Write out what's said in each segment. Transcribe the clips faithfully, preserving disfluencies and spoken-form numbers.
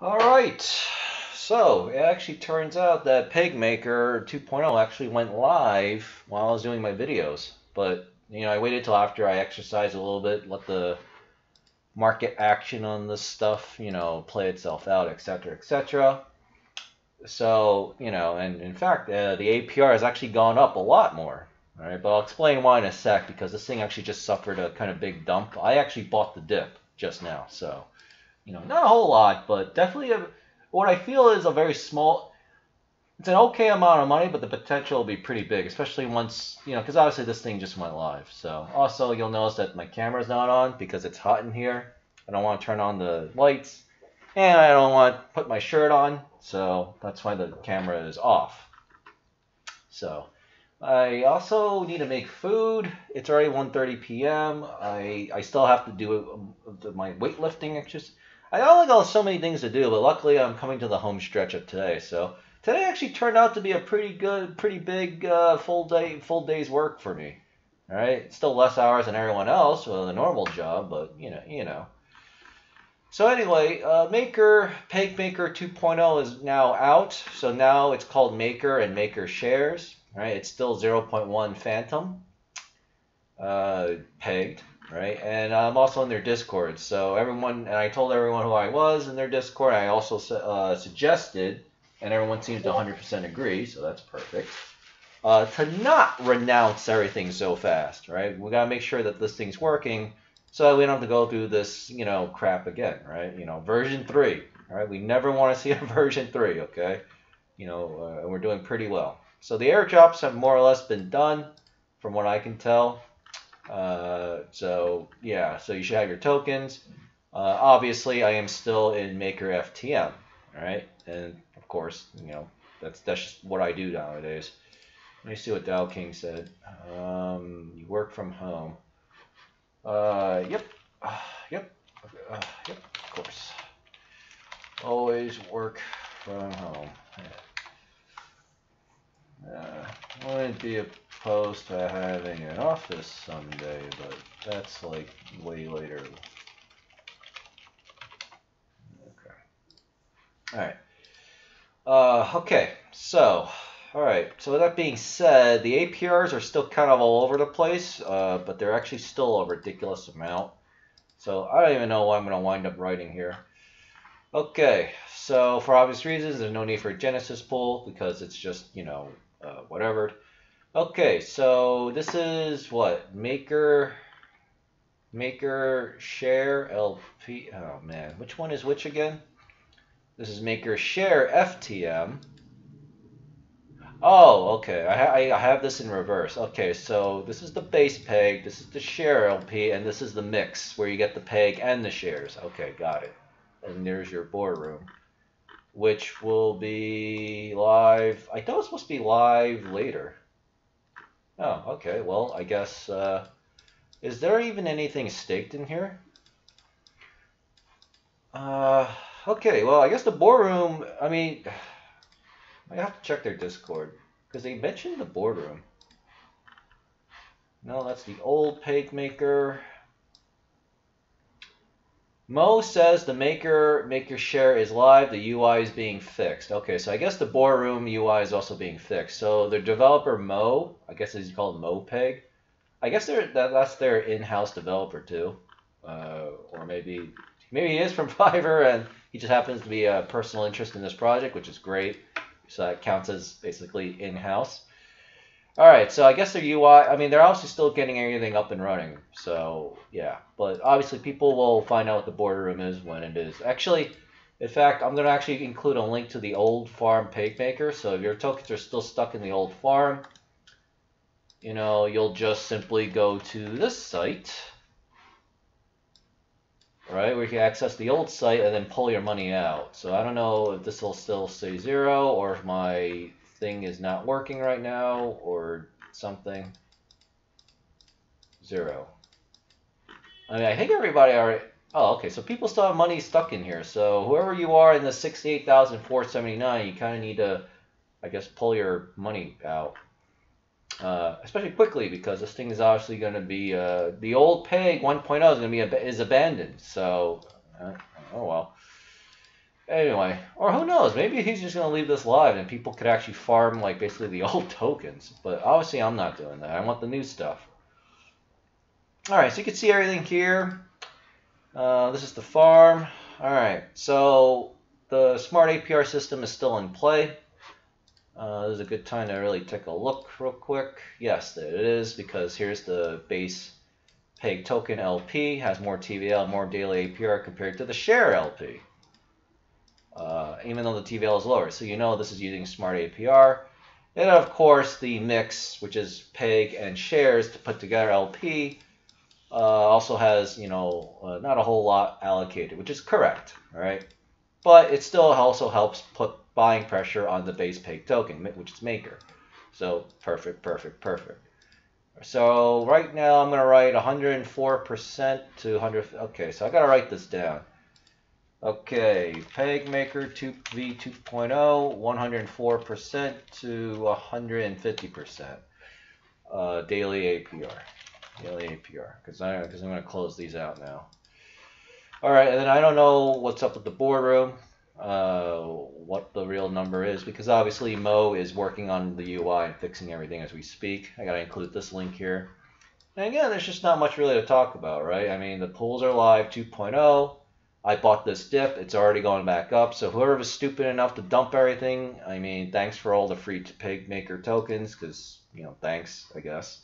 All right, so it actually turns out that PegMaker two point oh actually went live while I was doing my videos, but you know, I waited till after I exercised a little bit, let the market action on this stuff, you know, play itself out, et cetera, et cetera. So, you know, and in fact, uh, the A P R has actually gone up a lot more. All right, but I'll explain why in a sec, because this thing actually just suffered a kind of big dump. I actually bought the dip just now, so. You know, not a whole lot, but definitely a, what I feel is a very small, it's an okay amount of money, but the potential will be pretty big, especially once, you know, because obviously this thing just went live. So also you'll notice that my camera's not on because it's hot in here. I don't want to turn on the lights and I don't want to put my shirt on. So that's why the camera is off. So I also need to make food. It's already one thirty p m I, I still have to do my weightlifting exercise. I only got so many things to do, but luckily I'm coming to the home stretch of today. So today actually turned out to be a pretty good, pretty big uh, full day, full day's work for me. All right, still less hours than everyone else with a normal job, but you know, you know. So anyway, uh, Maker PegMaker two point oh is now out. So now it's called Maker and Maker Shares. All right, it's still zero point one Fantom uh, pegged. Right, and I'm also in their Discord, so everyone, and I told everyone who I was in their Discord. I also uh, suggested, and everyone seems to one hundred percent agree, so that's perfect, uh, to not renounce everything so fast, right? We got to make sure that this thing's working so that we don't have to go through this, you know, crap again, right? You know, version three, all right? We never want to see a version three, okay? You know, uh, we're doing pretty well. So the airdrops have more or less been done from what I can tell. Uh, so yeah, so you should have your tokens. Uh, obviously I am still in Maker F T M, all right? And of course, you know, that's, that's just what I do nowadays. Let me see what Dow King said. Um, you work from home. Uh, yep. Uh, yep. Uh, yep. Of course. Always work from home. Uh, wouldn't be opposed to having an office someday, but that's like way later. Okay. All right. Uh, okay. So, all right. So with that being said, the A P Rs are still kind of all over the place, uh, but they're actually still a ridiculous amount. So I don't even know what I'm going to wind up writing here. Okay. So for obvious reasons, there's no need for a Genesis pool because it's just, you know, Uh, whatever. Okay, so this is what Maker Maker Share L P. Oh man, which one is which again? This is Maker Share F T M. Oh, okay. I, ha I have this in reverse. Okay, so this is the base peg, this is the share L P, and this is the mix where you get the peg and the shares. Okay, got it. And there's your boardroom, which will be live. I thought it was supposed to be live later. Oh, okay. Well, I guess, uh, is there even anything staked in here? Uh, okay. Well, I guess the boardroom, I mean, I have to check their Discord because they mentioned the boardroom. No, that's the old PegMaker. Mo says the Maker Maker Share is live. The U I is being fixed. Okay, so I guess the boardroom U I is also being fixed. So the developer Mo, I guess he's called Mo-peg. I guess they're, that, that's their in-house developer too, uh, or maybe maybe he is from Fiverr and he just happens to be a personal interest in this project, which is great. So that counts as basically in-house. All right, so I guess their U I, I mean, they're obviously still getting everything up and running. So, yeah, but obviously people will find out what the boardroom is when it is. Actually, in fact, I'm going to actually include a link to the old farm PegMaker. So if your tokens are still stuck in the old farm, you know, you'll just simply go to this site, right, where you can access the old site and then pull your money out. So I don't know if this will still say zero or if my thing is not working right now or something. Zero. I mean, I think everybody already. Oh, okay, so people still have money stuck in here, so whoever you are in the sixty-eight thousand four hundred seventy-nine, you kind of need to, I guess, pull your money out, uh, especially quickly, because this thing is obviously going to be uh, the old peg one point oh is going to be ab is abandoned. So uh, oh well. Anyway, or who knows, maybe he's just going to leave this live and people could actually farm, like, basically the old tokens. But obviously I'm not doing that. I want the new stuff. Alright, so you can see everything here. Uh, this is the farm. Alright, so the smart A P R system is still in play. Uh, this is a good time to really take a look real quick. Yes, there it is, because here's the base peg token L P. Has more T V L, more daily A P R compared to the share L P. Uh, even though the T V L is lower. So you know this is using smart A P R. And of course the mix, which is peg and shares to put together L P, uh, also has, you know, uh, not a whole lot allocated, which is correct, all right? But it still also helps put buying pressure on the base peg token, which is Maker. So perfect, perfect, perfect. So right now I'm going to write one hundred four percent to one hundred. Okay, so I got to write this down. Okay, PegMaker two v two point oh, one hundred four percent to one hundred fifty percent uh, daily A P R. Daily A P R, because I'm going to close these out now. All right, and then I don't know what's up with the boardroom, uh, what the real number is, because obviously Mo is working on the U I and fixing everything as we speak. I got to include this link here. And again, there's just not much really to talk about, right? I mean, the pools are live two point oh. I bought this dip, it's already going back up, so whoever was stupid enough to dump everything, I mean, thanks for all the free PegMaker tokens, because, you know, thanks, I guess.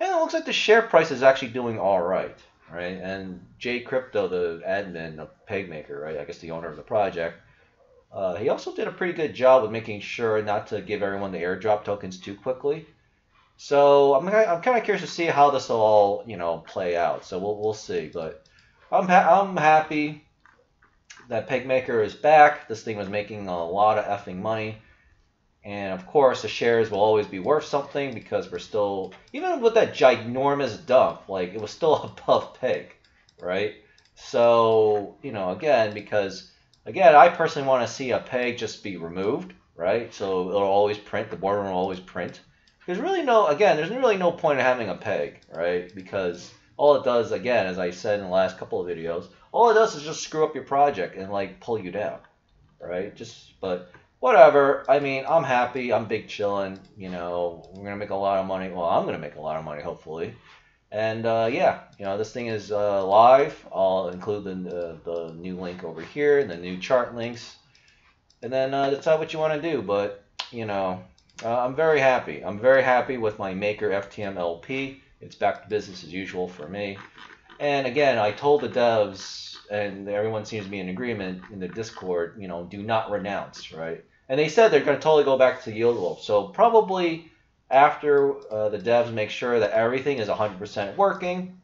And it looks like the share price is actually doing all right, right? And J Crypto, the admin of PegMaker, right, I guess the owner of the project, uh, he also did a pretty good job of making sure not to give everyone the airdrop tokens too quickly. So I'm, I'm kind of curious to see how this will all, you know, play out, so we'll, we'll see, but... I'm, ha I'm happy that PegMaker is back. This thing was making a lot of effing money. And of course, the shares will always be worth something because we're still, even with that ginormous dump, like it was still above peg, right? So, you know, again, because, again, I personally want to see a peg just be removed, right? So it'll always print, the boardroom will always print. There's really no, again, there's really no point in having a peg, right? Because... all it does, again, as I said in the last couple of videos, all it does is just screw up your project and, like, pull you down, right? Just, but whatever. I mean, I'm happy. I'm big chillin'. You know, we're going to make a lot of money. Well, I'm going to make a lot of money, hopefully. And, uh, yeah, you know, this thing is uh, live. I'll include the, uh, the new link over here and the new chart links. And then uh, decide what you want to do. But, you know, uh, I'm very happy. I'm very happy with my Maker F T M L P. It's back to business as usual for me. And again, I told the devs, and everyone seems to be in agreement in the Discord, you know, do not renounce, right? And they said they're going to totally go back to YieldWolf. So probably after uh, the devs make sure that everything is one hundred percent working,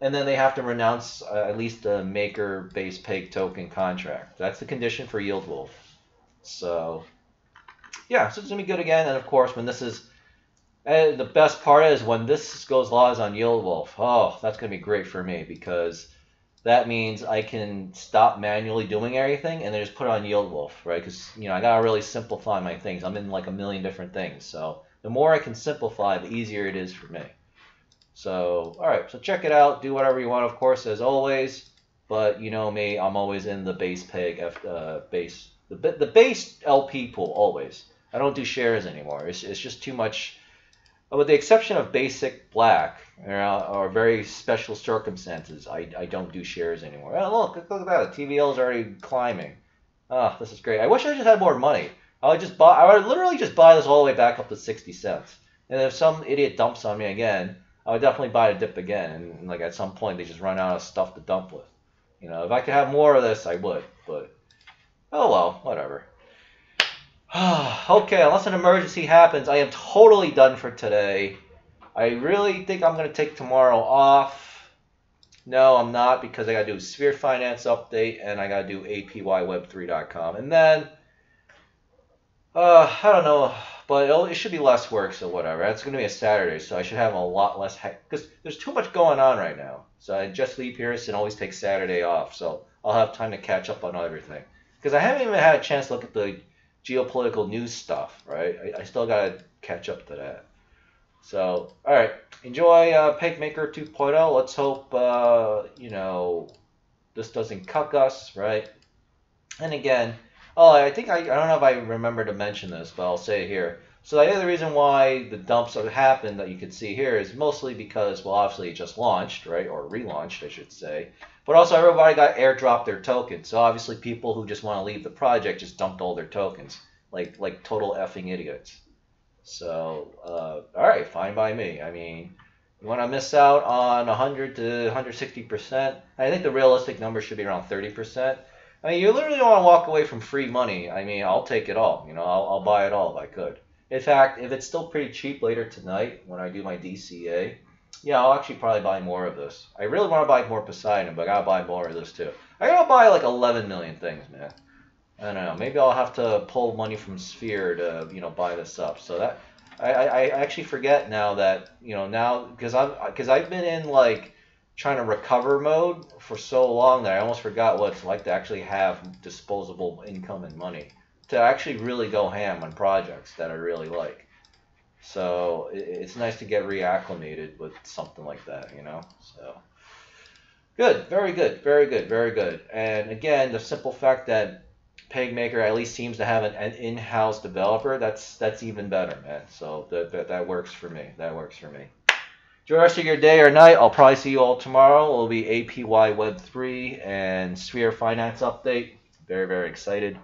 and then they have to renounce uh, at least the Maker base peg token contract. That's the condition for YieldWolf. So, yeah, so it's going to be good again. And, of course, when this is... and the best part is when this goes live on YieldWolf, oh, that's going to be great for me because that means I can stop manually doing everything and then just put it on YieldWolf, right? Because, you know, I got to really simplify my things. I'm in like a million different things. So the more I can simplify, the easier it is for me. So, all right. So check it out. Do whatever you want, of course, as always. But you know me, I'm always in the base peg, uh, base, the, the base L P pool, always. I don't do shares anymore. It's, it's just too much. With the exception of Basic Black, you know, or very special circumstances, I, I don't do shares anymore. Oh, look, look at that. The T V L is already climbing. Ah, oh, this is great. I wish I just had more money. I would just buy. I would literally just buy this all the way back up to sixty cents. And if some idiot dumps on me again, I would definitely buy a dip again. And like at some point, they just run out of stuff to dump with. You know, if I could have more of this, I would. But oh well, whatever. Okay, unless an emergency happens, I am totally done for today. I really think I'm going to take tomorrow off. No, I'm not, because I got to do a Sphere Finance update, and I got to do A P Y web three dot com. And then, uh, I don't know, but it'll, it should be less work, so whatever. That's going to be a Saturday, so I should have a lot less heck, because there's too much going on right now. So I just leave here and always take Saturday off, so I'll have time to catch up on everything. Because I haven't even had a chance to look at the geopolitical news stuff, right? I, I still gotta catch up to that. So, all right, enjoy uh, PegMaker two point oh. Let's hope uh, you know this doesn't cuck us, right? And again, oh, I think I, I don't know if I remember to mention this, but I'll say it here. So the other reason why the dumps have happened that you can see here is mostly because, well, obviously it just launched, right? Or relaunched, I should say. But also everybody got airdropped their tokens. So obviously people who just want to leave the project just dumped all their tokens. Like, like total effing idiots. So, uh, all right, fine by me. I mean, you want to miss out on one hundred to one hundred sixty percent? I think the realistic number should be around thirty percent. I mean, you literally don't want to walk away from free money. I mean, I'll take it all. You know, I'll, I'll buy it all if I could. In fact, if it's still pretty cheap later tonight when I do my D C A, yeah, I'll actually probably buy more of this. I really want to buy more Poseidon, but I got to buy more of this too. I got to buy like eleven million things, man. I don't know. Maybe I'll have to pull money from Sphere to, you know, buy this up. So that I, I, I actually forget now that, you know, now because I'm because I've been in like trying to recover mode for so long that I almost forgot what it's like to actually have disposable income and money to actually really go ham on projects that I really like. So it, it's nice to get reacclimated with something like that, you know. So good, very good, very good, very good. And again, the simple fact that PegMaker at least seems to have an, an in-house developer. That's that's even better, man. So that, that that works for me. That works for me. Enjoy the rest of your day or night. I'll probably see you all tomorrow. It'll be A P Y web three and Sphere Finance update. Very very excited,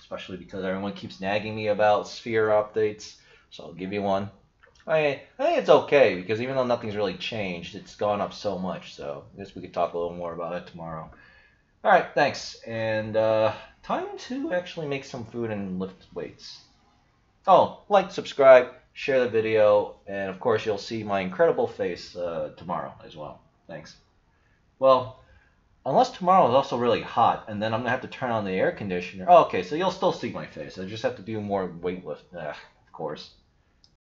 especially because everyone keeps nagging me about Sphere updates. So I'll give you one. I I think it's okay because even though nothing's really changed, it's gone up so much. So I guess we could talk a little more about it tomorrow. All right, thanks, and uh, time to actually make some food and lift weights. Oh, like, subscribe, share the video, and of course you'll see my incredible face uh, tomorrow as well. Thanks. Well, unless tomorrow is also really hot, and then I'm gonna have to turn on the air conditioner. Oh, okay, so you'll still see my face. I just have to do more weight lift, uh, of course.